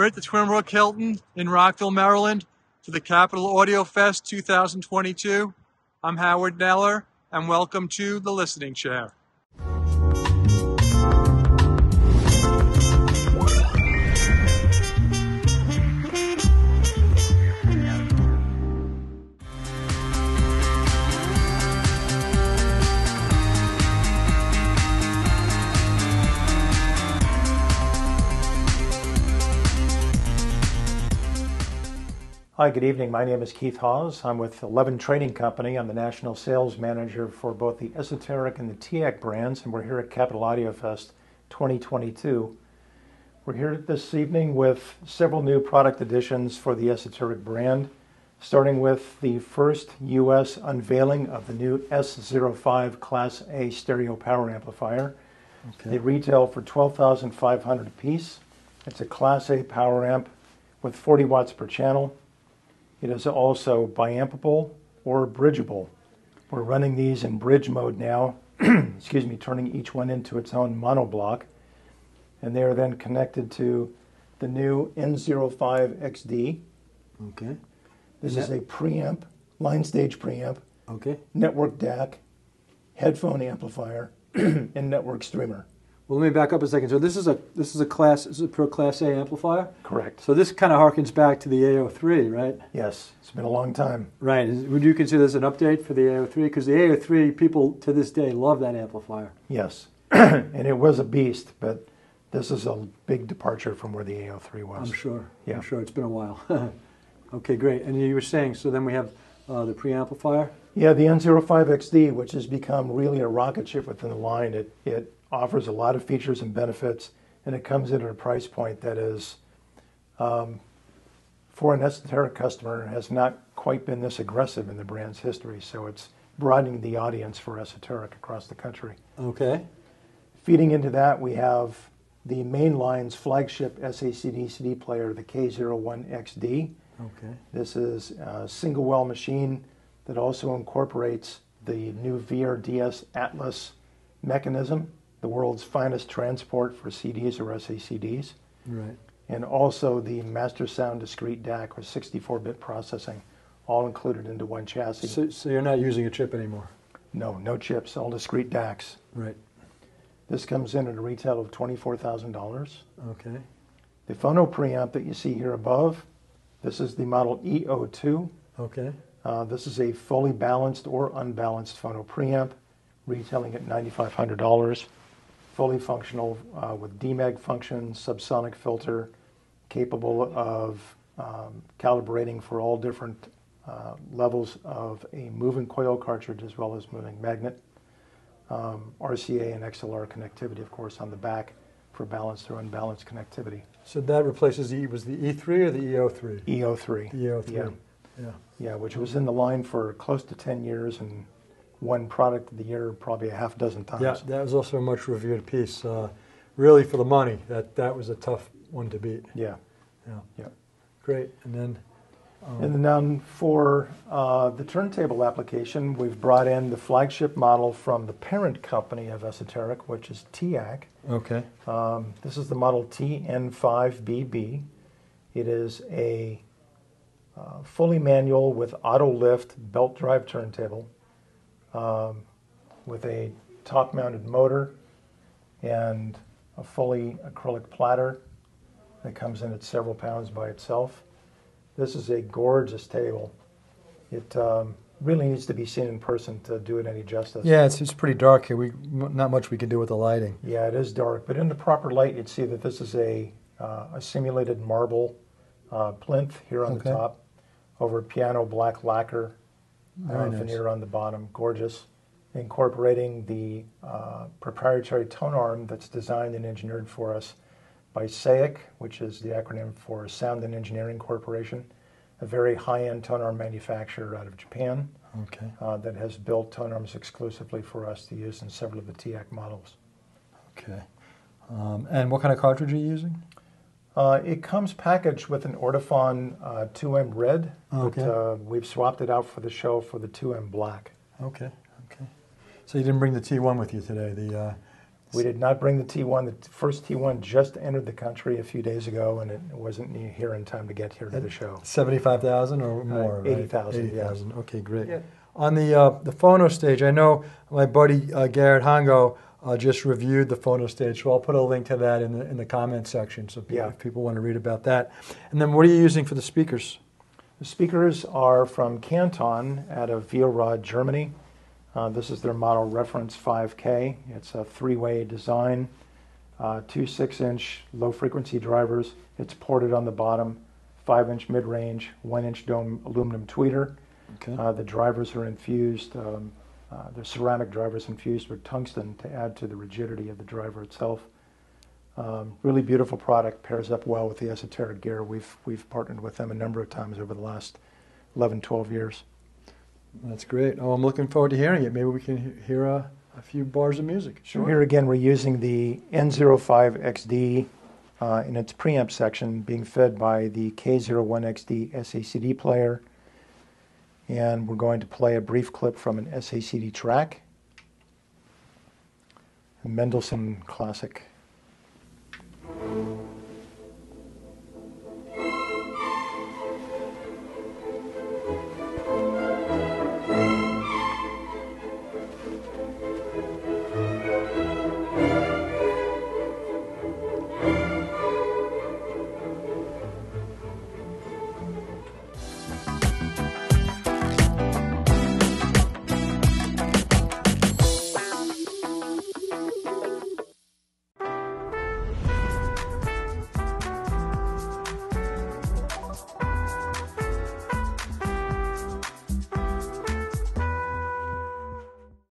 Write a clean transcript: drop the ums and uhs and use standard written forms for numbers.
We're at the Twinbrook Hilton in Rockville, Maryland for the Capital Audiofest 2022. I'm Howard Kneller, and welcome to The Listening Chair. Hi, good evening. My name is Keith Hawes. I'm with 11 Training Company. I'm the National Sales Manager for both the Esoteric and the TEAC brands, and we're here at Capital Audiofest 2022. We're here this evening with several new product additions for the Esoteric brand, starting with the first U.S. unveiling of the new S05 Class A stereo power amplifier. Okay. They retail for $12,500 apiece. It's a Class A power amp with 40 watts per channel. It is also biampable or bridgeable. We're running these in bridge mode now, excuse me, turning each one into its own monoblock. And they are then connected to the new N05XD. Okay. This is a preamp, line stage preamp, okay, network DAC, headphone amplifier, and network streamer. Well, let me back up a second. So this is a pure Class A amplifier? Correct. So this kind of harkens back to the AO3, right? Yes. It's been a long time. Right. Would you consider this an update for the AO3? Because the AO3, people to this day love that amplifier. Yes. And it was a beast, but this is a big departure from where the AO3 was. I'm sure. Yeah. I'm sure. It's been a while. Okay, great. And you were saying, so then we have the preamplifier? Yeah, the N05XD, which has become really a rocket ship within the line. It offers a lot of features and benefits, and it comes in at a price point that is, for an esoteric customer, has not quite been this aggressive in the brand's history, so it's broadening the audience for esoteric across the country. Okay. Feeding into that, we have the mainline's flagship SACD CD player, the K01XD. Okay. This is a single well machine that also incorporates the new VRDS Atlas mechanism, the world's finest transport for CDs or SACDs, right, and also the Master Sound Discrete DAC with 64-bit processing, all included into one chassis. So you're not using a chip anymore? No, no chips, all discrete DACs. Right. This comes in at a retail of $24,000. Okay. The phono preamp that you see here above, this is the model E02. Okay. This is a fully balanced or unbalanced phono preamp, retailing at $9,500. Fully functional with DMEG function, subsonic filter, capable of calibrating for all different levels of a moving coil cartridge as well as moving magnet. RCA and XLR connectivity, of course, on the back for balanced or unbalanced connectivity. So that replaces was the E3 or the E03? E03. The E03. Yeah, which was in the line for close to 10 years and one product of the year, probably a half dozen times. Yeah, that was also a much reviewed piece. Really for the money, that was a tough one to beat. Yeah. Great. And then for the turntable application, we've brought in the flagship model from the parent company of Esoteric, which is TEAC. Okay. This is the model TN5BB. It is a fully manual with auto lift belt drive turntable. With a top-mounted motor and a fully acrylic platter that comes in at several pounds by itself. This is a gorgeous table. It really needs to be seen in person to do it any justice. Yeah, it's pretty dark here. Not much we can do with the lighting. Yeah, it is dark, but in the proper light, you'd see that this is a simulated marble plinth here on the top over piano black lacquer. Veneer on the bottom, gorgeous, incorporating the proprietary tone arm that's designed and engineered for us by SAIC, which is the acronym for Sound and Engineering Corporation, a very high-end tone arm manufacturer out of Japan that has built tone arms exclusively for us to use in several of the TEAC models. Okay. And what kind of cartridge are you using? It comes packaged with an Ortofon 2M Red, but we've swapped it out for the show for the 2M Black. Okay. So you didn't bring the T1 with you today, the We did not bring the T1. The first T1 just entered the country a few days ago, and it wasn't here in time to get here to the show. 75,000 or more? 80,000. Right? 80,000. Okay, great. Yeah. On the phono stage, I know my buddy Garret Hongo just reviewed the phono stage, so I'll put a link to that in the comment section, so if people want to read about that. And then what are you using for the speakers? The speakers are from Canton out of Viorod, Germany. This is their model Reference 5K. It's a three-way design, two 6-inch low-frequency drivers. It's ported on the bottom, 5-inch mid-range, 1-inch dome aluminum tweeter. Okay. The drivers are infused, they're ceramic drivers infused with tungsten to add to the rigidity of the driver itself. Really beautiful product, pairs up well with the esoteric gear. We've partnered with them a number of times over the last 11, 12 years. That's great. Oh, I'm looking forward to hearing it. Maybe we can hear a few bars of music. Sure. Here again, we're using the N05XD in its preamp section, being fed by the K01XD SACD player. And we're going to play a brief clip from an SACD track, a Mendelssohn classic.